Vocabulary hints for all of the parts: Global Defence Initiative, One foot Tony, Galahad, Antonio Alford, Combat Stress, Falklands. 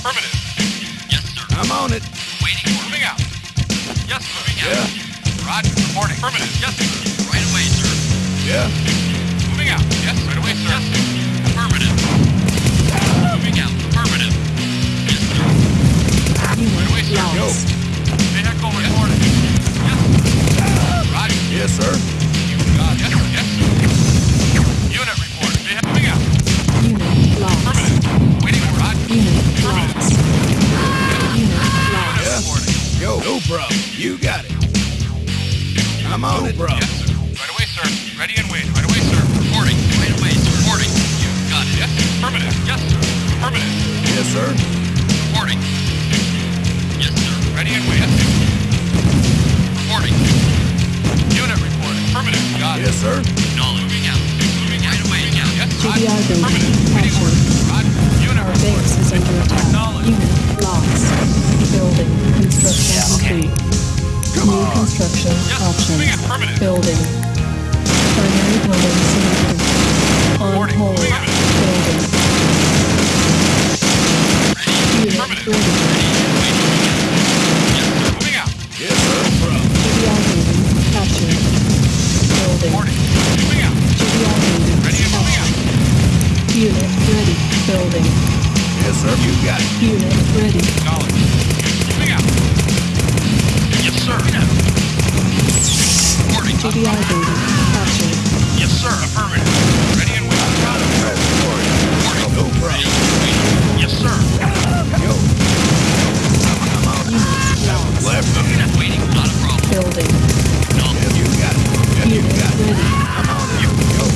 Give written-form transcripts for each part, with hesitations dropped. Affirmative. Yes, sir. I'm on it. Waiting. Moving out. Yes, moving out. Yeah. Roger. Reporting. Affirmative. Yes, sir. Right away, sir. Yeah. Moving out. Yes, right away, sir. Yes, sir. Affirmative. Moving out. Affirmative. Yes, sir. Right away, sir. Yo. Vehicle reporting. Yes, sir. Roger. Yes, sir. You got it. Yes, sir. Yes, sir. Unit report. Vehicle moving out. Unit lost. Affirmative. Waiting for Roger. Unit lost. Unit lost. Yo, no problem. You got it. I'm on it, bro. Yes, sir. Right away, sir. Ready and waiting. Right away, sir. Reporting. Right away, sir. Reporting. You got it. Yes, sir. Affirmative. Yes, sir. Affirmative. Yes, sir. Reporting. Yes, sir. Ready and waiting. Reporting. Unit report. Affirmative. Got it. Yes, sir. No, moving out. Moving right away. Yes, sir. Affirmative. Ready and waiting. Roger. Unit report. Our base is under attack. Unit lost. Building. Construction complete. New construction options. Building. Primary building selected. On hold. Building. Unit ordered. Yes, sir. GDI building captured. Building. GDI building captured. Unit ready. Building. Yes, sir. You got it. Unit ready. Moving out. Yes, sir. Reporting. GDI building. Captured. Yes, sir. Affirmative. Ready and waiting. Reporting. No problem. Yes, sir. Yo. I'm out. Left. Waiting. Not a problem. Building. No. You got it. You got it. I'm out. You go. I'm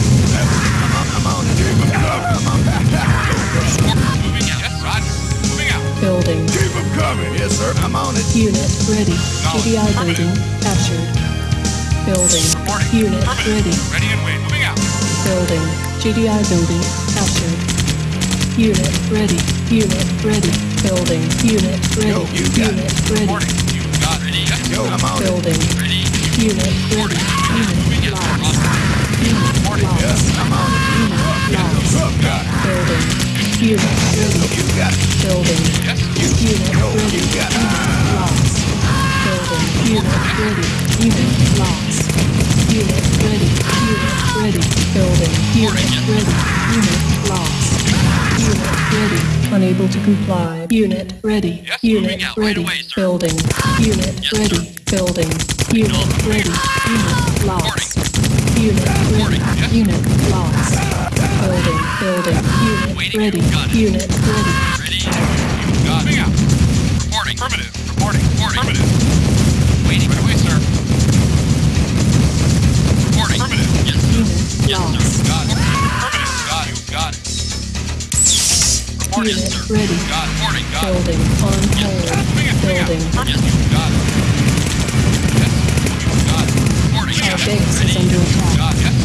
out. I'm out. Moving out. Yes, Roger. Moving out. Building. Keep them coming. Yes, sir. I'm on it. Unit ready. GDI building captured. Building. Unit ready. Ready and wait. Moving out. Building. GDI building captured. Unit ready. Unit ready. Building. Unit ready. Unit ready. Building. Unit ready. Unit lost. Unit lost. Unit lost. Building. Unit ready. You got it. Building. Yes. Unit ready. You got it. Unit lost. Building. Unit ready. Unit lost. Unit ready. Unit ready. Building. Unit ready. Unit lost. Unit ready. Unable to comply. Unit ready. Unit ready. Building. Unit ready. Building. Unit ready. Unit lost. Unit ready. Unit lost. Building. Building. Unit ready. Unit ready. Ready. You got it. Reporting. Affirmative. Reporting. Affirmative. Waiting. Right away, sir. Reporting. Affirmative. Yes, sir. Yes, sir. Got it. Affirmative. Got it. You got it. Reporting. Unit ready. Got it. Reporting. Got it. Building. On hold. Building. Yes, you got it. Yes, you got it. Reporting. Our base is under attack. Got it. Unit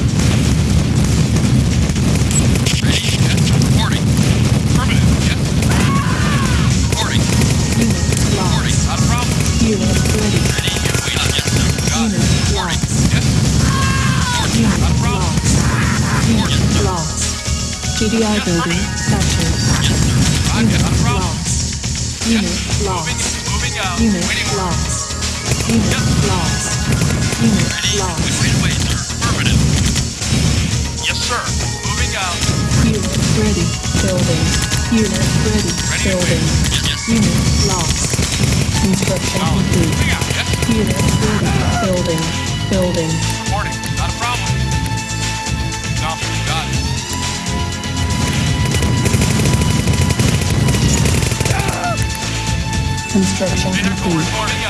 ready. Unit lost. Unit lost. Unit lost. GDI building captured. Unit lost. Unit lost. Unit lost. Unit lost. Unit lost. Affirmative. Yes, sir. Moving out. Unit ready. Building. Unit ready. Building. Unit lost. Construction complete. Unit ready. Building. Building. Reporting. Not a problem. No, got it. Construction complete. Reporting.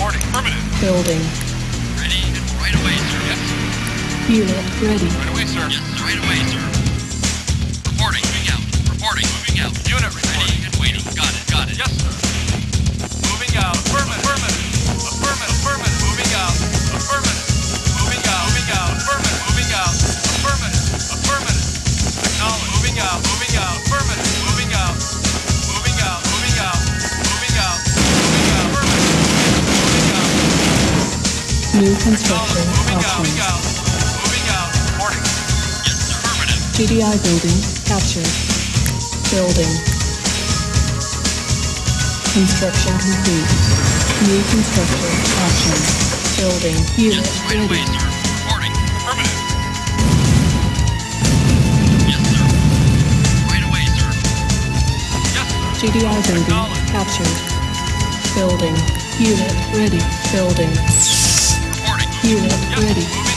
Permanent. Building. Ready and right away, sir. Yes. Unit ready. Right away, sir. Yes, right away, sir. Reporting. Moving out. Reporting. Moving out. Unit ready and waiting. Got it. Got it. Yes, sir. Out. Affirmative. Affirmative. Affirmative. Affirmative. Moving out. Affirmative. Moving out. Moving out. Affirmative. Moving out. Affirmative. Affirmative. Acknowledge. Moving out. Moving out. Affirmative. Moving out. Moving out. Moving out. Moving out. Moving out. Affirmative. Moving out. New construction options. Moving out. Warning. Yes, affirmative. GDI building captured. Building. Construction complete. New construction options. Building unit. Yes, right away, sir. Reporting. Affirmative. Yes, sir. Right away, sir. Yes, sir. GDI building captured. Building. Unit ready. Building. Reporting. Unit ready.